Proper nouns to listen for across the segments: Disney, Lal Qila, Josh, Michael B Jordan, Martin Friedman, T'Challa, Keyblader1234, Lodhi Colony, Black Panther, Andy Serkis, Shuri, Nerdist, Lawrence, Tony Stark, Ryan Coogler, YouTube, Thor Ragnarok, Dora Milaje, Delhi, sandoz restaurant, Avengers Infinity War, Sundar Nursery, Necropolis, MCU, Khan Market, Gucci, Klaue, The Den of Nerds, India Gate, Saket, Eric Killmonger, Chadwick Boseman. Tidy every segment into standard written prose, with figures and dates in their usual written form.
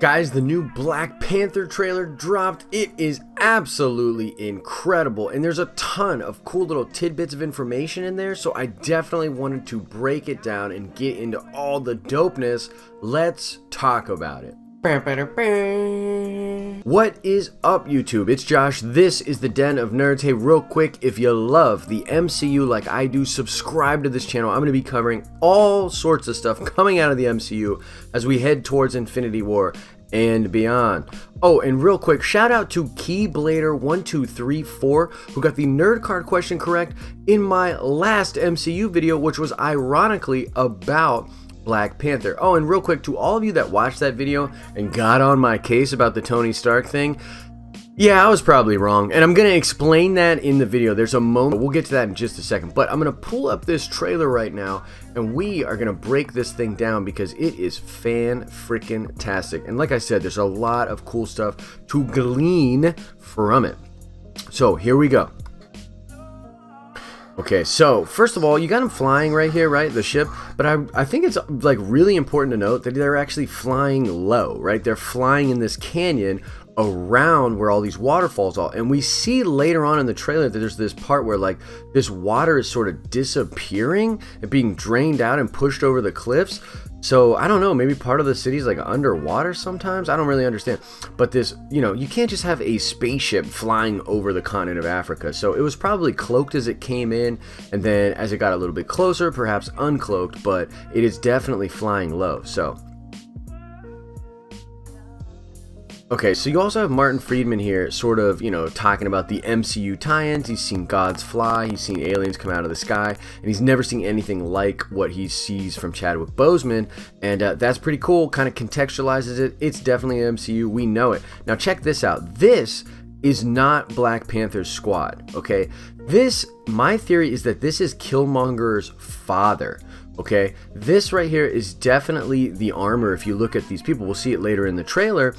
Guys, the new Black Panther trailer dropped. It is absolutely incredible, and there's a ton of cool little tidbits of information in there, so I definitely wanted to break it down and get into all the dopeness. Let's talk about it. What is up, YouTube? It's Josh. This is the Den of Nerds. Hey, real quick, if you love the MCU like I do, subscribe to this channel. I'm going to be covering all sorts of stuff coming out of the MCU as we head towards Infinity War and beyond. Oh, and real quick, shout out to Keyblader1234, who got the nerd card question correct in my last MCU video, which was ironically about Black Panther. Oh, and real quick, to all of you that watched that video and got on my case about the Tony Stark thing, yeah, I was probably wrong, and I'm going to explain that in the video. There's a moment, we'll get to that in just a second, but I'm going to pull up this trailer right now, and we are going to break this thing down because it is fan-freaking-tastic, and like I said, there's a lot of cool stuff to glean from it. So, here we go. Okay, so first of all, you got them flying right here, right? The ship, but I think it's like really important to note that they're actually flying low, right? They're flying in this canyon around where all these waterfalls are, and we see later on in the trailer that there's this part where like this water is sort of disappearing and being drained out and pushed over the cliffs. So I don't know, maybe part of the city's like underwater sometimes. I don't really understand. But this, you know, you can't just have a spaceship flying over the continent of Africa. So it was probably cloaked as it came in, and then as it got a little bit closer, perhaps uncloaked, but it is definitely flying low. So okay, so you also have Martin Friedman here sort of, you know, talking about the MCU tie-ins. He's seen gods fly, he's seen aliens come out of the sky, and he's never seen anything like what he sees from Chadwick Boseman, and that's pretty cool, kind of contextualizes it. It's definitely an MCU, we know it. Now check this out. This is not Black Panther's squad, okay? This, my theory is that this is Killmonger's father. Okay, this right here is definitely the armor. If you look at these people, we'll see it later in the trailer.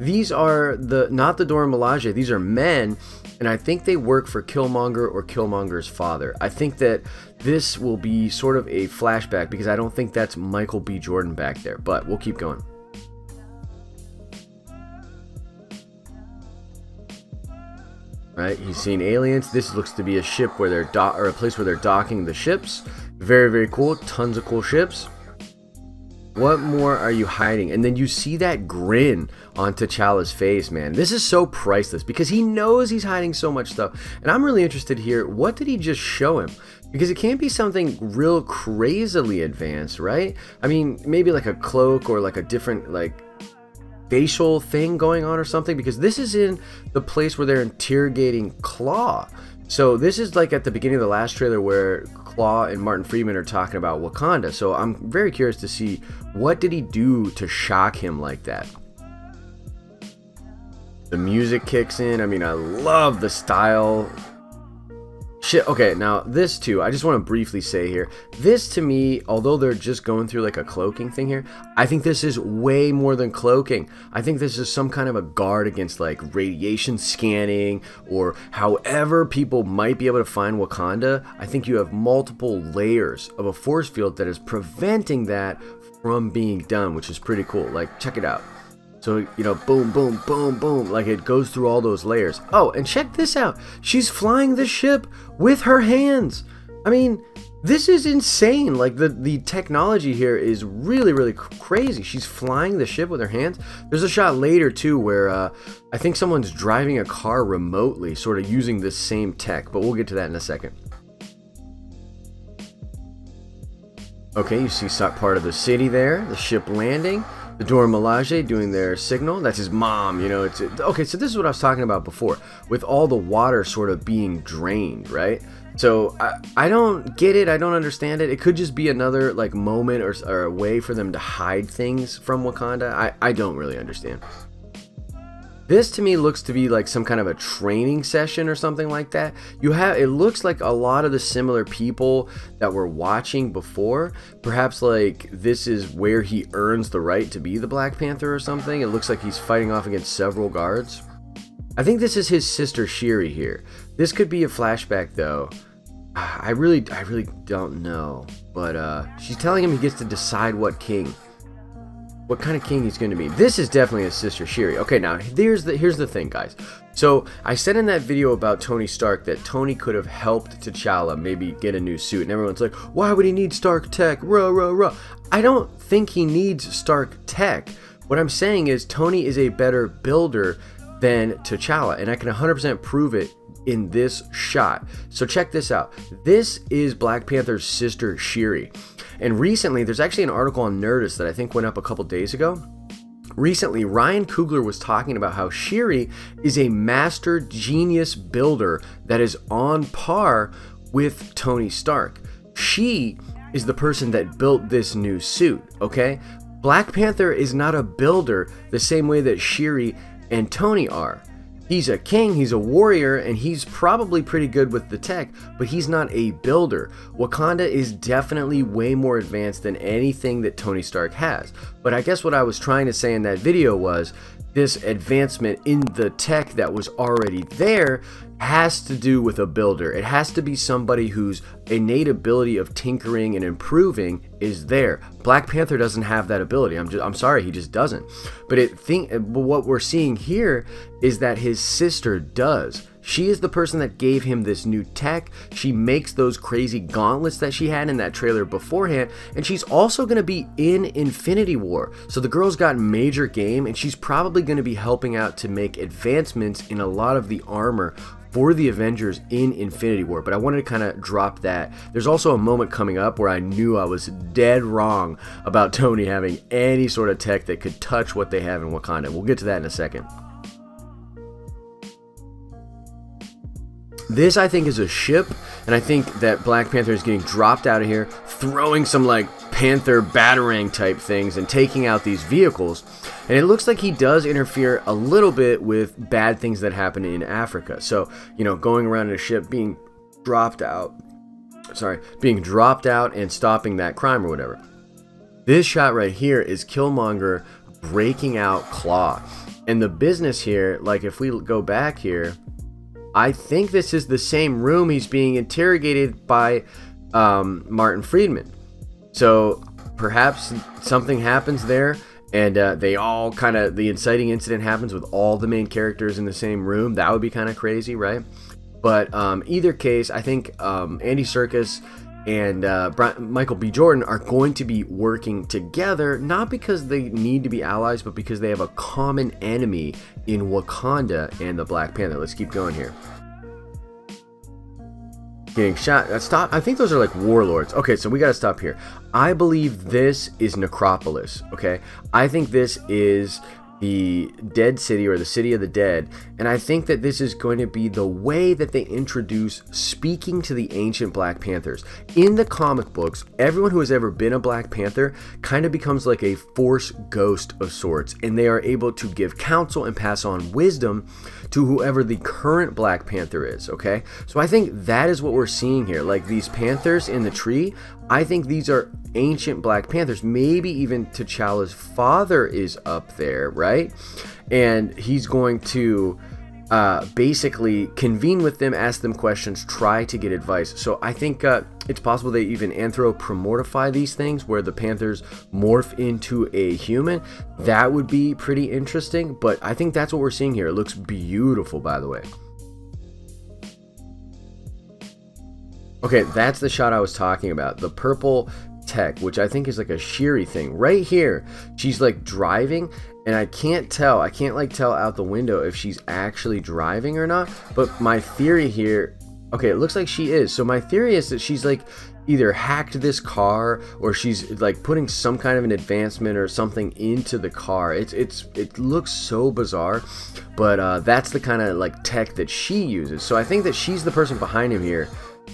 These are not the Dora Milaje. These are men, and I think they work for Killmonger or Killmonger's father. I think that this will be sort of a flashback because I don't think that's Michael B Jordan back there, but we'll keep going. Right, he's seen aliens. This looks to be a ship where they're or a place where they're docking the ships. Very, very cool. Tons of cool ships. What more are you hiding? And then you see that grin on T'Challa's face, man. This is so priceless because he knows he's hiding so much stuff. And I'm really interested here. What did he just show him? Because it can't be something real crazily advanced, right? I mean, maybe like a cloak or like a different like facial thing going on or something, because this is in the place where they're interrogating Klaue. So this is like at the beginning of the last trailer where Klaue and Martin Friedman are talking about Wakanda. So I'm very curious to see, what did he do to shock him like that? The music kicks in. I mean, I love the style. Shit, okay, now this too, I just want to briefly say here, this to me, although they're just going through like a cloaking thing here, I think this is way more than cloaking. I think this is some kind of a guard against like radiation scanning or however people might be able to find Wakanda. I think you have multiple layers of a force field that is preventing that from being done, which is pretty cool. Like, check it out. So, you know, boom, boom, boom, boom, like it goes through all those layers. Oh, and check this out. She's flying the ship with her hands. I mean, this is insane. Like the technology here is really, really crazy. She's flying the ship with her hands. There's a shot later too where I think someone's driving a car remotely, sort of using this same tech, but we'll get to that in a second. Okay, you see part of the city there, the ship landing. The Dora Milaje doing their signal. That's his mom, you know. It's okay, so this is what I was talking about before with all the water sort of being drained, right? So I don't get it. I don't understand it. It could just be another like moment or a way for them to hide things from Wakanda. I don't really understand. This to me looks to be like some kind of a training session or something like that. You have, it looks like a lot of the similar people that were watching before. Perhaps like this is where he earns the right to be the Black Panther or something. It looks like he's fighting off against several guards. I think this is his sister Shuri here. This could be a flashback though. I really don't know. But she's telling him he gets to decide what king. what kind of king he's going to be. This is definitely his sister Shuri. Okay, now here's the thing, guys. So I said in that video about Tony Stark that Tony could have helped T'Challa maybe get a new suit, and everyone's like, why would he need Stark tech? I don't think he needs Stark tech. What I'm saying is Tony is a better builder than T'Challa, and I can 100% prove it in this shot. So check this out. This is Black Panther's sister Shuri, and recently there's actually an article on Nerdist that I think went up a couple days ago. Recently, Ryan Coogler was talking about how Shuri is a master genius builder that is on par with Tony Stark. She is the person that built this new suit, okay? Black Panther is not a builder the same way that Shuri and Tony are. He's a king, he's a warrior, and he's probably pretty good with the tech, but he's not a builder. Wakanda is definitely way more advanced than anything that Tony Stark has. But I guess what I was trying to say in that video was this advancement in the tech that was already there has to do with a builder. It has to be somebody whose innate ability of tinkering and improving is there. Black Panther doesn't have that ability. I'm sorry, he just doesn't. But what we're seeing here is that his sister does. She is the person that gave him this new tech. She makes those crazy gauntlets that she had in that trailer beforehand, and she's also going to be in Infinity War. So the girl's got major game, and she's probably going to be helping out to make advancements in a lot of the armor for the Avengers in Infinity War. But I wanted to kind of drop that. There's also a moment coming up where I knew I was dead wrong about Tony having any sort of tech that could touch what they have in Wakanda. We'll get to that in a second. This, I think, is a ship, and I think that Black Panther is getting dropped out of here, throwing some, like, panther batarang type things and taking out these vehicles. And it looks like he does interfere a little bit with bad things that happen in Africa. So, you know, going around in a ship, being dropped out, and stopping that crime or whatever. This shot right here is Killmonger breaking out Klaue. And the business here, like, if we go back here, I think this is the same room he's being interrogated by Martin Friedman. So perhaps something happens there, and the inciting incident happens with all the main characters in the same room. That would be kind of crazy, right? But either case, I think Andy Serkis and Michael B Jordan are going to be working together, not because they need to be allies, but because they have a common enemy in Wakanda and the Black Panther. Let's keep going here. Getting shot. Stop. I think those are like warlords. Okay, so we got to stop here. I believe this is Necropolis. Okay, I think this is the dead city, or the city of the dead, and I think that this is going to be the way that they introduce speaking to the ancient Black Panthers. In the comic books, everyone who has ever been a Black Panther kind of becomes like a force ghost of sorts, and they are able to give counsel and pass on wisdom to whoever the current Black Panther is, okay? So I think that is what we're seeing here. Like these panthers in the tree, I think these are ancient Black Panthers. Maybe even T'Challa's father is up there, right? And he's going to basically convene with them, ask them questions, try to get advice. So I think it's possible they even anthropomorphify these things, where the panthers morph into a human. That would be pretty interesting, but I think that's what we're seeing here. It looks beautiful, by the way. Okay, that's the shot I was talking about, the purple tech, which I think is like a Shuri thing. Right here, she's like driving, and I can't tell out the window if she's actually driving or not, but my theory here, okay, it looks like she is. So my theory is that she's like either hacked this car, or she's like putting some kind of an advancement or something into the car. It looks so bizarre, but that's the kind of like tech that she uses. So I think that she's the person behind him here,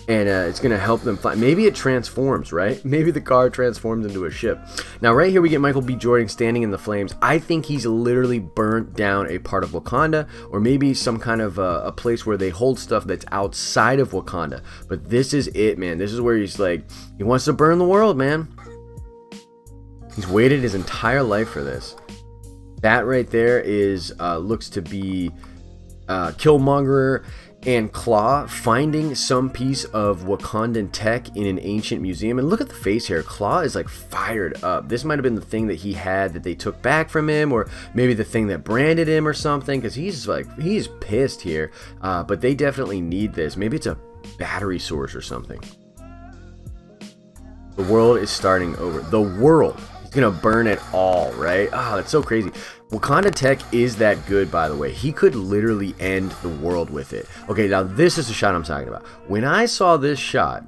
and it's gonna help them fly. Maybe it transforms, right? Maybe the car transforms into a ship. Now right here we get Michael B Jordan standing in the flames. I think he's literally burnt down a part of Wakanda, or maybe some kind of a place where they hold stuff that's outside of Wakanda. But this is it, man. This is where he's like, he wants to burn the world, man. He's waited his entire life for this. That right there is looks to be Killmonger and Klaue finding some piece of Wakandan tech in an ancient museum. And look at the face here. Klaue is like fired up. This might have been the thing that he had that they took back from him, or maybe the thing that branded him or something, because he's like, he's pissed here. But they definitely need this. Maybe it's a battery source or something. The world is starting over. The world is gonna burn it all, right? Ah, that's so crazy. Wakanda tech is that good, by the way. He could literally end the world with it. Okay, now this is the shot I'm talking about. When I saw this shot,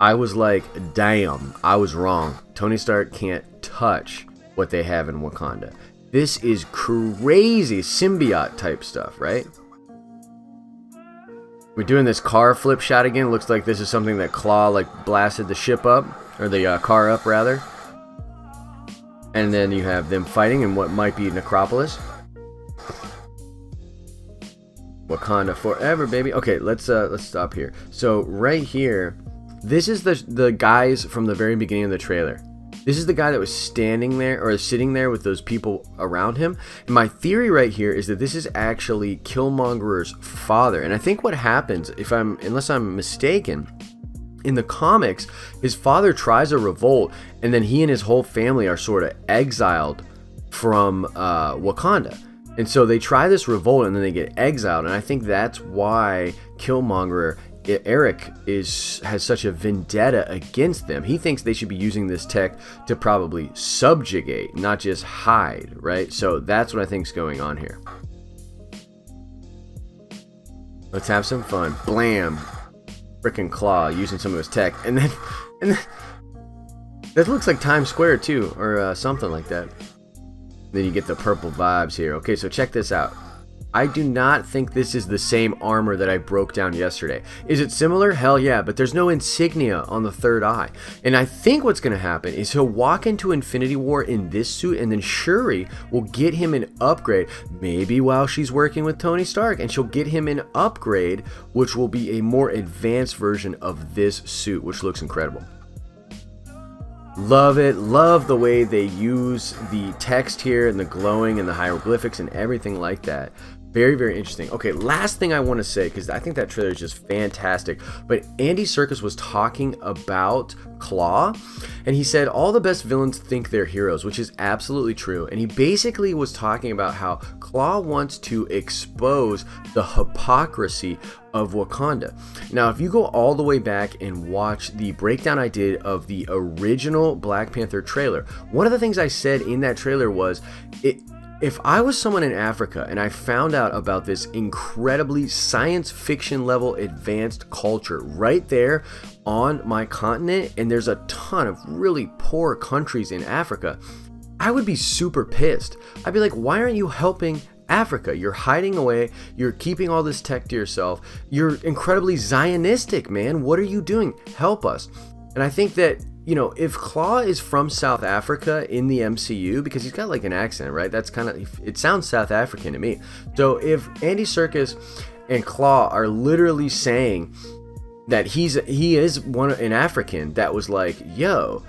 I was like, damn, I was wrong. Tony Stark can't touch what they have in Wakanda. This is crazy symbiote type stuff, right? We're doing this car flip shot again. Looks like this is something that Klaue like blasted the ship up, or the car up rather. And then you have them fighting in what might be Necropolis. Wakanda forever, baby. Okay, let's stop here. So right here, this is the guys from the very beginning of the trailer. This is the guy that was standing there, or sitting there with those people around him. And my theory right here is that this is actually Killmonger's father. And I think what happens, if I'm, unless I'm mistaken, in the comics, his father tries a revolt, and then he and his whole family are sort of exiled from Wakanda. And so they try this revolt, and then they get exiled. And I think that's why Killmonger, Eric, has such a vendetta against them. He thinks they should be using this tech to probably subjugate, not just hide, right? So that's what I think's going on here. Let's have some fun. Blam. Frickin' Klaue using some of his tech, and then that looks like Times Square too, or something like that. Then you get the purple vibes here. Okay, so check this out. I do not think this is the same armor that I broke down yesterday. Is it similar? Hell yeah, but there's no insignia on the third eye. And I think what's going to happen is he'll walk into Infinity War in this suit, and then Shuri will get him an upgrade, maybe while she's working with Tony Stark, and she'll get him an upgrade, which will be a more advanced version of this suit, which looks incredible. Love it. Love the way they use the text here, and the glowing, and the hieroglyphics, and everything like that. Very, very interesting. Okay, last thing I want to say, because I think that trailer is just fantastic, but Andy Serkis was talking about Klaue, and he said all the best villains think they're heroes, which is absolutely true. And he basically was talking about how Klaue wants to expose the hypocrisy of Wakanda. Now, if you go all the way back and watch the breakdown I did of the original Black Panther trailer, one of the things I said in that trailer was, if I was someone in Africa and I found out about this incredibly science fiction level advanced culture right there on my continent, and there's a ton of really poor countries in Africa, I would be super pissed. I'd be like, why aren't you helping Africa? You're hiding away, you're keeping all this tech to yourself, you're incredibly Zionistic, man. What are you doing? Help us. And I think that, you know, if Klaue is from South Africa in the MCU, because he's got like an accent, right? That's kind of, it sounds South African to me. So if Andy Serkis and Klaue are literally saying that he is an African that was like, yo,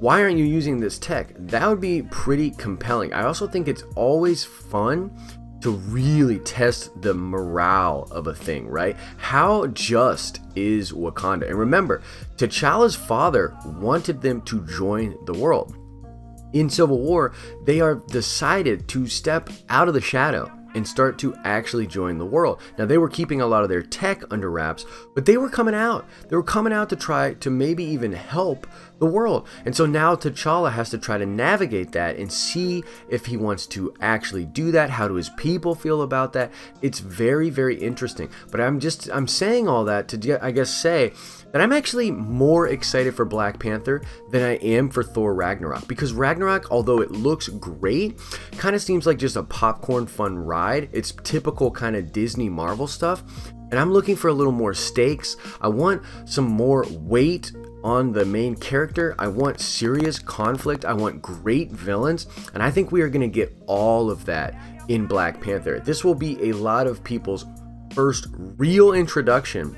why aren't you using this tech? That would be pretty compelling. I also think it's always fun to really test the morale of a thing, right? How just is Wakanda? And remember, T'Challa's father wanted them to join the world. In Civil War, they are decided to step out of the shadow and start to actually join the world. Now, they were keeping a lot of their tech under wraps, but they were coming out. They were coming out to try to maybe even help the world. And so now T'Challa has to try to navigate that and see if he wants to actually do that. How do his people feel about that? It's very, very interesting. But I'm saying all that to, I guess, say that I'm actually more excited for Black Panther than I am for Thor Ragnarok, because Ragnarok, although it looks great, kind of seems like just a popcorn fun ride. It's typical kind of Disney Marvel stuff, and I'm looking for a little more stakes. I want some more weight on the main character. I want serious conflict. I want great villains, and I think we are going to get all of that in Black Panther. This will be a lot of people's first real introduction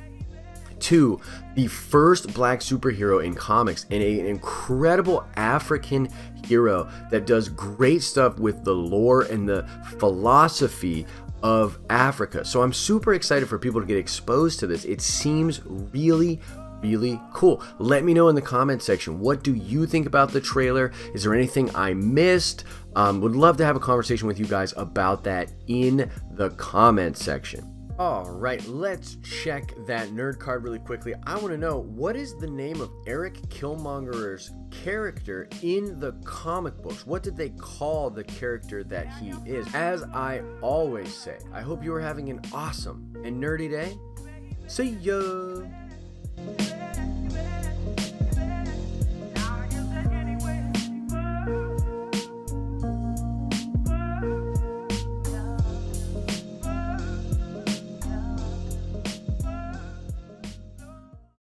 to the first black superhero in comics, and an incredible African hero that does great stuff with the lore and the philosophy of Africa. So I'm super excited for people to get exposed to this. It seems really cool. Let me know in the comment section, what do you think about the trailer? Is there anything I missed? Would love to have a conversation with you guys about that in the comment section. All right, let's check that nerd card really quickly. I want to know, what is the name of Eric Killmonger's character in the comic books? What did they call the character that he is? As I always say, I hope you are having an awesome and nerdy day. See ya!